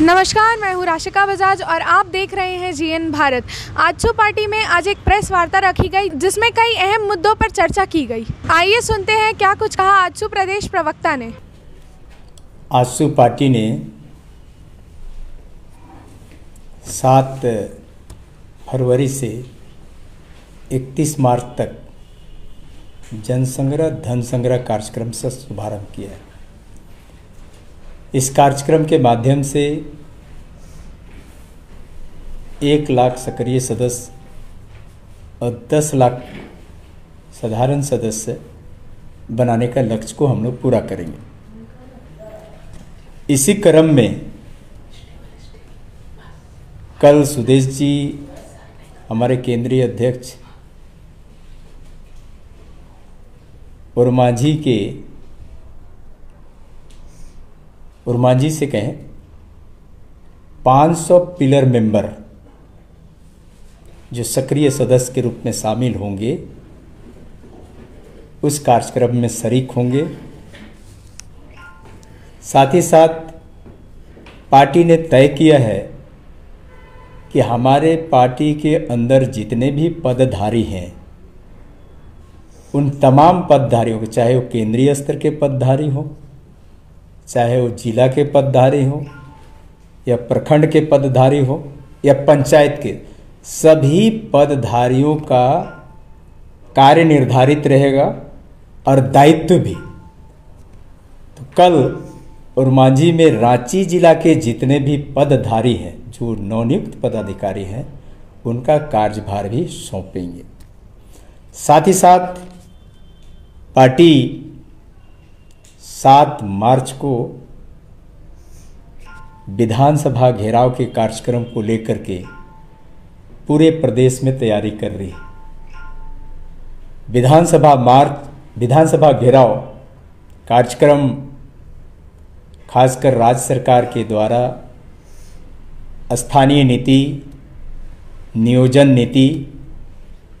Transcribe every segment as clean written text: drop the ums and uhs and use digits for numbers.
नमस्कार, मैं हूँ राशिका बजाज और आप देख रहे हैं जीएन भारत। आच्छु पार्टी में आज एक प्रेस वार्ता रखी गई जिसमें कई अहम मुद्दों पर चर्चा की गई। आइए सुनते हैं क्या कुछ कहा आच्छु प्रदेश प्रवक्ता ने। आच्छु पार्टी ने 7 फरवरी से 31 मार्च तक जनसंग्रह धन संग्रह कार्यक्रम से शुभारम्भ किया है। इस कार्यक्रम के माध्यम से 1 लाख सक्रिय सदस्य और 10 लाख साधारण सदस्य बनाने का लक्ष्य को हम लोग पूरा करेंगे। इसी क्रम में कल सुदेश जी हमारे केंद्रीय अध्यक्ष और माझी के उर्माजी से कहें 500 पिलर मेंबर जो सक्रिय सदस्य के रूप में शामिल होंगे उस कार्यक्रम में शरीक होंगे। साथ ही साथ पार्टी ने तय किया है कि हमारे पार्टी के अंदर जितने भी पदधारी हैं उन तमाम पदधारियों को, चाहे वो केंद्रीय स्तर के पदधारी हों, चाहे वो जिला के पदधारी हो या प्रखंड के पदधारी हो या पंचायत के, सभी पदधारियों का कार्य निर्धारित रहेगा और दायित्व भी। तो कल और मांझी में रांची जिला के जितने भी पदधारी हैं जो नवनियुक्त पदाधिकारी हैं उनका कार्यभार भी सौंपेंगे। साथ ही साथ पार्टी 7 मार्च को विधानसभा घेराव के कार्यक्रम को लेकर के पूरे प्रदेश में तैयारी कर रही है। विधानसभा घेराव कार्यक्रम खासकर राज्य सरकार के द्वारा स्थानीय नीति, नियोजन नीति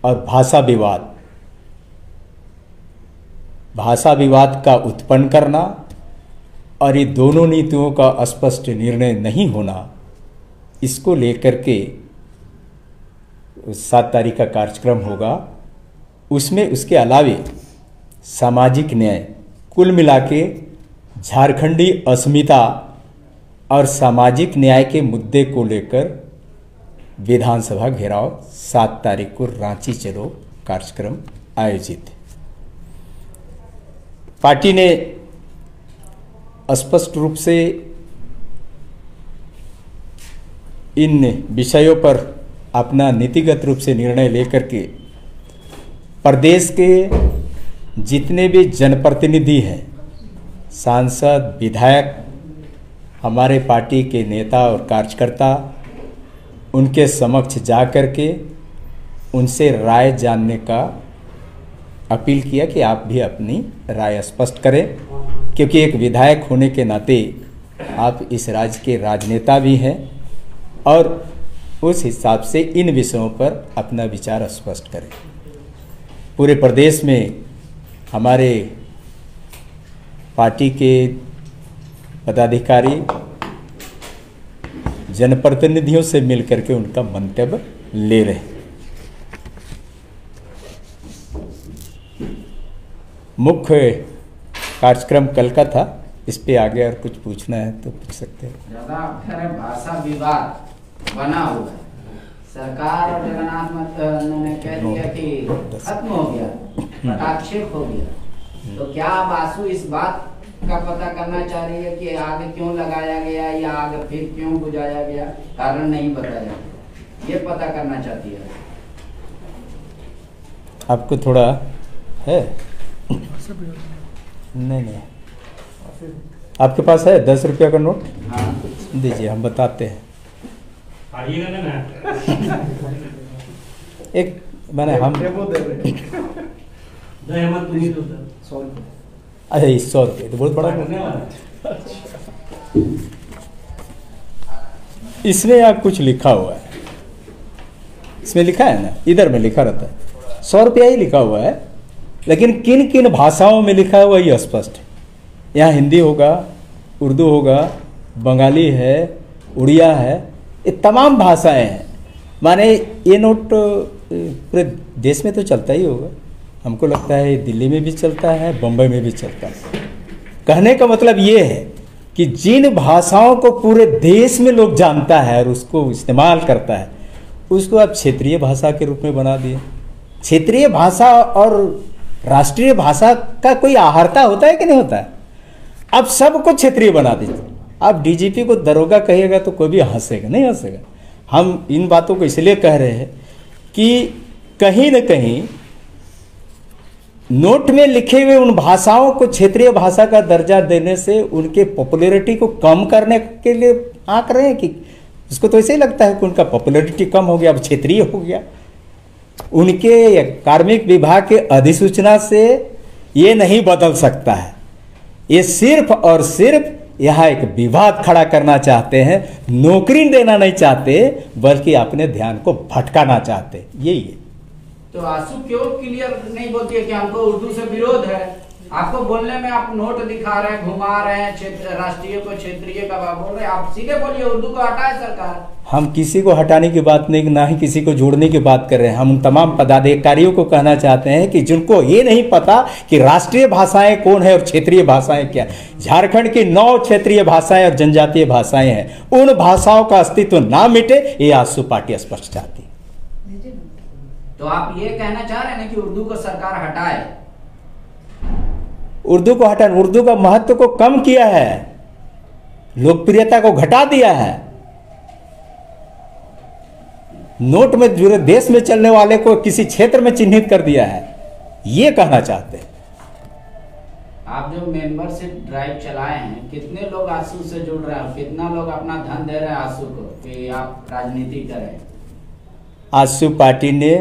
और भाषा विवाद का उत्पन्न करना और ये दोनों नीतियों का स्पष्ट निर्णय नहीं होना, इसको लेकर के 7 तारीख का कार्यक्रम होगा। उसमें उसके अलावे सामाजिक न्याय, कुल मिला के झारखंडी अस्मिता और सामाजिक न्याय के मुद्दे को लेकर विधानसभा घेराव 7 तारीख को रांची चलो कार्यक्रम आयोजित। पार्टी ने स्पष्ट रूप से इन विषयों पर अपना नीतिगत रूप से निर्णय लेकर के प्रदेश के जितने भी जनप्रतिनिधि हैं, सांसद, विधायक, हमारे पार्टी के नेता और कार्यकर्ता, उनके समक्ष जा कर के उनसे राय जानने का अपील किया कि आप भी अपनी राय स्पष्ट करें, क्योंकि एक विधायक होने के नाते आप इस राज्य के राजनेता भी हैं और उस हिसाब से इन विषयों पर अपना विचार स्पष्ट करें। पूरे प्रदेश में हमारे पार्टी के पदाधिकारी जनप्रतिनिधियों से मिलकर के उनका मंतव्य ले रहे हैं। मुख्य कार्यक्रम कल का था, इस पे आगे और कुछ पूछना है तो पूछ सकते हैं। भाषा विवाद बना हुआ है, सरकार और जगन्नाथ ने कह दिया कि खत्म हो गया, हस्ताक्षेप हो गया, तो क्या आप आंसू इस बात का पता करना चाह रही है कि आगे क्यों लगाया गया या आगे फिर क्यों बुझाया गया, कारण नहीं बताया, ये पता करना चाहती है। आपको थोड़ा है? नहीं, आपके पास है 10 रुपया का नोट? हाँ। दीजिए, हम बताते हैं। एक मैंने हम अरे 100 रुपये तो बहुत बड़ा। इसमें यहाँ कुछ लिखा हुआ है, इसमें लिखा है ना, इधर में लिखा रहता है 100 रुपया ही लिखा हुआ है, लेकिन किन किन भाषाओं में लिखा है वही अस्पष्ट है। यहाँ हिंदी होगा, उर्दू होगा, बंगाली है, उड़िया है, ये तमाम भाषाएं हैं। माने ये नोट पूरे देश में तो चलता ही होगा, हमको लगता है दिल्ली में भी चलता है, बम्बई में भी चलता है। कहने का मतलब ये है कि जिन भाषाओं को पूरे देश में लोग जानता है और उसको इस्तेमाल करता है, उसको आप क्षेत्रीय भाषा के रूप में बना दिए। क्षेत्रीय भाषा और राष्ट्रीय भाषा का कोई आहर्ता होता है कि नहीं होता है? आप सबको क्षेत्रीय बना दीजिए। आप डीजीपी को दरोगा कहिएगा तो कोई भी हंसेगा नहीं हंसेगा। हम इन बातों को इसलिए कह रहे हैं कि कहीं न कहीं नोट में लिखे हुए उन भाषाओं को क्षेत्रीय भाषा का दर्जा देने से उनके पॉपुलैरिटी को कम करने के लिए आंक रहे हैं कि उसको तो ऐसे ही लगता है कि उनका पॉपुलैरिटी कम हो गया, अब क्षेत्रीय हो गया। उनके कार्मिक विभाग के अधिसूचना से ये नहीं बदल सकता है। ये सिर्फ और सिर्फ यहाँ एक विवाद खड़ा करना चाहते हैं, नौकरी देना नहीं चाहते, बल्कि अपने ध्यान को भटकाना चाहते, यही है। तो आच्छु क्यों क्लियर नहीं बोलती है कि हमको उर्दू से विरोध है? आपको बोलने में आप नोट दिखा रहे हैं, घुमा रहे हैं, राष्ट्रीय को क्षेत्रीय का बोल रहे हैं। आप सीधे बोलिए उर्दू को हटाए सरकार। हम किसी को हटाने की बात नहीं, ना ही किसी को जोड़ने की बात कर रहे हैं। हम उन तमाम पदाधिकारियों को कहना चाहते हैं कि जिनको ये नहीं पता कि राष्ट्रीय भाषाएं कौन है और क्षेत्रीय भाषाएं क्या। झारखंड की 9 क्षेत्रीय भाषाएं और जनजातीय भाषाएं हैं, उन भाषाओं का अस्तित्व ना मिटे, ये आजसू पार्टी स्पष्ट चाहती। तो आप ये कहना चाह रहे हैं कि उर्दू को सरकार हटाए? उर्दू को हटा, उर्दू का महत्व को कम किया है, लोकप्रियता को घटा दिया है। नोट में पूरे देश में चलने वाले को किसी क्षेत्र में चिन्हित कर दिया है, ये कहना चाहते हैं। आप जो मेंबरशिप ड्राइव चलाए हैं, कितने लोग आजसू से जुड़ रहे हैं? कितना लोग अपना धन दे रहे हैं आजसू को कि आप राजनीति करें? आजसू पार्टी ने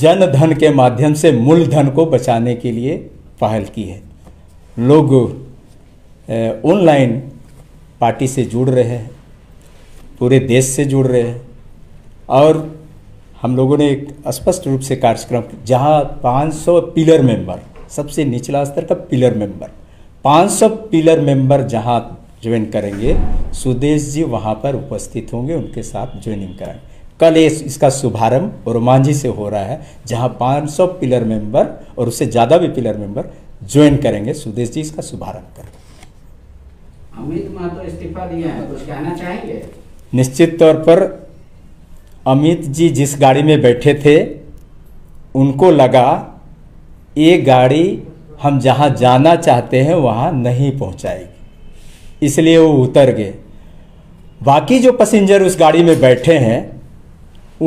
जन धन के माध्यम से मूलधन को बचाने के लिए पहल की है। लोग ऑनलाइन पार्टी से जुड़ रहे हैं, पूरे देश से जुड़ रहे हैं। और हम लोगों ने एक स्पष्ट रूप से कार्यक्रम, जहां 500 पिलर मेंबर, सबसे निचला स्तर का पिलर मेंबर, 500 पिलर मेंबर जहां ज्वाइन करेंगे, सुदेश जी वहां पर उपस्थित होंगे, उनके साथ ज्वाइनिंग कराएंगे। कल इसका शुभारंभ रोमांझी से हो रहा है, जहां 500 पिलर मेंबर और उससे ज़्यादा भी पिलर मेंबर ज्वाइन करेंगे। सुदेश जी इसका शुभारंभ करेंगे। अमित मातो इस्तीफा दिया है, कुछ कहना चाहेंगे? निश्चित तौर पर अमित जी जिस गाड़ी में बैठे थे, उनको लगा ये गाड़ी हम जहां जाना चाहते हैं वहां नहीं पहुंचाएगी, इसलिए वो उतर गए। बाकी जो पैसेंजर उस गाड़ी में बैठे हैं,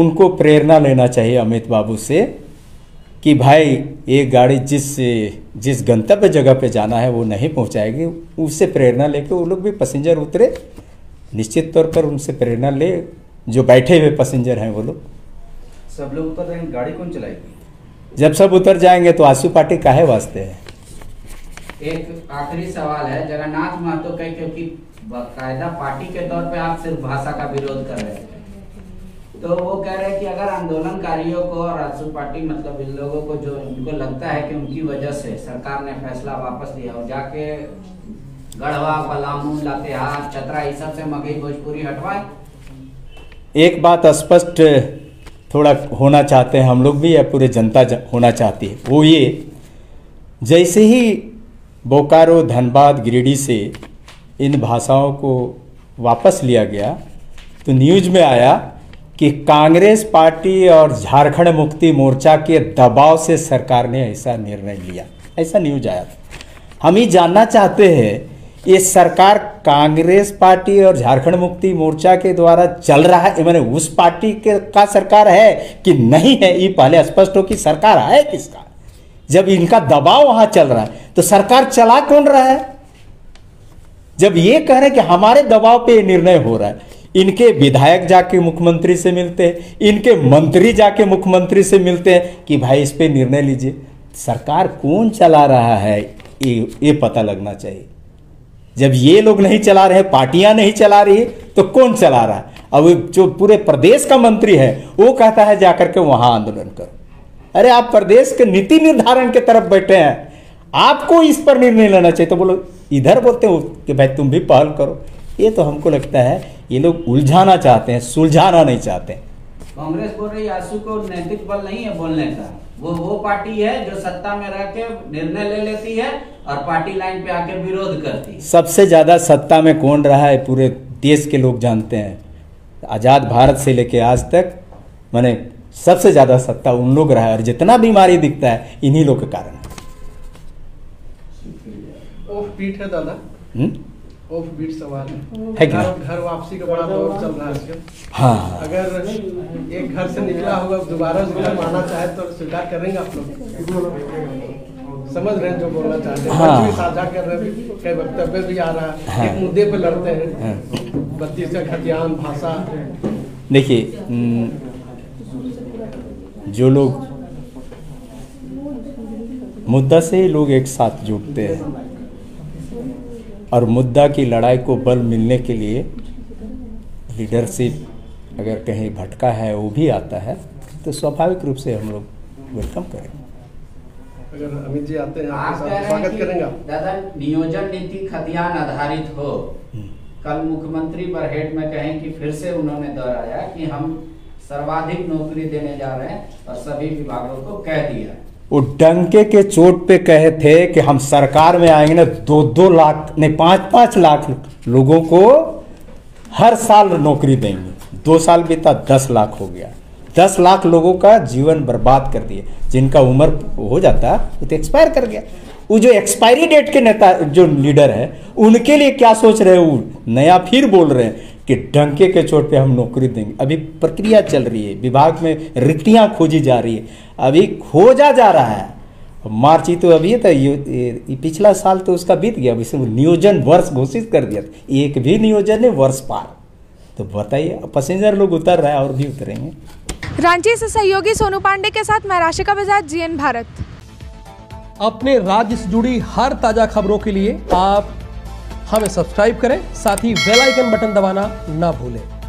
उनको प्रेरणा लेना चाहिए अमित बाबू से कि भाई ये गाड़ी जिस गंतव्य जगह पे जाना है वो नहीं पहुंचाएगी। उससे प्रेरणा लेके वो लोग भी पैसेंजर उतरे, निश्चित तौर पर उनसे प्रेरणा ले जो बैठे हुए पैसेंजर हैं वो लोग। सब लोग उतर जाएंगे, गाड़ी कौन चलाएगी? जब सब उतर जाएंगे तो आजसू पार्टी काहे वास्ते है? एक आखिरी सवाल है, जगन्नाथ महतो कहे, क्योंकि बाकायदा पार्टी के तौर पे आप सिर्फ भाषा का विरोध कर रहे हैं, तो वो कह रहे हैं कि अगर आंदोलनकारियों को और आजसू पार्टी मतलब इन लोगों को जो इनको लगता है कि उनकी वजह से सरकार ने फैसला वापस लिया और जाके गढ़वा, पलामू, लातेहार, चतरा, इस सब से मगही भोजपुरी हटवाए। एक बात स्पष्ट थोड़ा होना चाहते हैं हम लोग भी, या पूरे जनता होना चाहती है, वो ये जैसे ही बोकारो, धनबाद, गिरिडीह से इन भाषाओं को वापस लिया गया तो न्यूज़ में आया कि कांग्रेस पार्टी और झारखंड मुक्ति मोर्चा के दबाव से सरकार ने ऐसा निर्णय लिया, ऐसा न्यूज आया था। हम ये जानना चाहते हैं ये सरकार कांग्रेस पार्टी और झारखंड मुक्ति मोर्चा के द्वारा चल रहा है, मैंने उस पार्टी का सरकार है कि नहीं है, ये पहले स्पष्ट हो कि सरकार है किसका। जब इनका दबाव वहां चल रहा है तो सरकार चला कौन रहा है? जब ये कह रहे हैं कि हमारे दबाव पे निर्णय हो रहा है, इनके विधायक जाके मुख्यमंत्री से मिलते हैं, इनके मंत्री जाके मुख्यमंत्री से मिलते हैं कि भाई इस पे निर्णय लीजिए, सरकार कौन चला रहा है ये पता लगना चाहिए। जब ये लोग नहीं चला रहे, पार्टियां नहीं चला रही, तो कौन चला रहा है? अब जो पूरे प्रदेश का मंत्री है वो कहता है जाकर के वहां आंदोलन करो। अरे आप प्रदेश के नीति निर्धारण के तरफ बैठे हैं, आपको इस पर निर्णय लेना चाहिए। तो बोलो इधर बोलते हो कि भाई तुम भी पहल करो, ये तो हमको लगता है ये लोग उलझाना चाहते हैं, सुलझाना नहीं चाहते। कांग्रेस बोल रही आजसू को नैतिक बल नहीं है बोलने का, वो पार्टी है जो सत्ता में रह के निर्णय ले लेती है और पार्टी लाइन पे आके विरोध करती है। सबसे ज्यादा सत्ता में कौन रहा है पूरे देश के लोग जानते हैं, आजाद भारत से लेके आज तक माने सबसे ज्यादा सत्ता उन लोग रहा है और जितना बीमारी दिखता है इन्हीं लोग के कारण। ऑफ बीट है दादा, ऑफ बीट सवाल है कि घर वापसी का बड़ा दौर चल रहा है। हाँ, अगर एक घर से निकला होगा दोबारा उस घर आना चाहे तो स्वीकार करेंगे आप लोग? समझ रहे हैं जो बोलना चाहते हैं। हाँ। भी साझा कर रहे हैं, कई वक्तव्य भी आ रहा है। हाँ। एक मुद्दे पर लड़ते हैं। हाँ। 32 का खतियान भाषा। देखिए जो लोग मुद्दा से लोग एक साथ जुटते हैं और मुद्दा की लड़ाई को बल मिलने के लिए लीडरशिप अगर कहीं भटका है वो भी आता है तो स्वाभाविक रूप से हम लोग वेलकम करेंगे। अगर अमित जी आते हैं आप स्वागत करेंगे। दादा नियोजन नीति खतियान आधारित हो, कल मुख्यमंत्री बरहेट में कहें कि फिर से उन्होंने दोहराया कि हम सर्वाधिक नौकरी देने जा रहे हैं और सभी विभागों को कह दिया। वो डंके के चोट पे कहे थे कि हम सरकार में आएंगे ना 2-2 लाख नहीं 5-5 लाख लोगों को हर साल नौकरी देंगे। 2 साल बीता 10 लाख हो गया, 10 लाख लोगों का जीवन बर्बाद कर दिए। जिनका उम्र हो जाता वो तो एक्सपायर कर गया। वो जो एक्सपायरी डेट के नेता जो लीडर है उनके लिए क्या सोच रहे हो? नया फिर बोल रहे हैं कि डंके के चोट पे हम नौकरी देंगे। अभी प्रक्रिया चल रही है, विभाग में रिक्तियां खोजी जा रही है, अभी खोजा जा रहा है। मार्च ही तो अभी था, ये पिछला साल तो उसका बीत गया। अभी नियोजन वर्ष घोषित कर दिया, एक भी नियोजन है वर्ष पार। तो बताइए पैसेंजर लोग उतर रहे हैं और भी उतरेंगे। रांची से सहयोगी सोनू पांडे के साथ मैं राशिका बजाज, जीएन भारत। अपने राज्य से जुड़ी हर ताजा खबरों के लिए आप हमें सब्सक्राइब करें, साथ ही बेल आइकन बटन दबाना ना भूलें।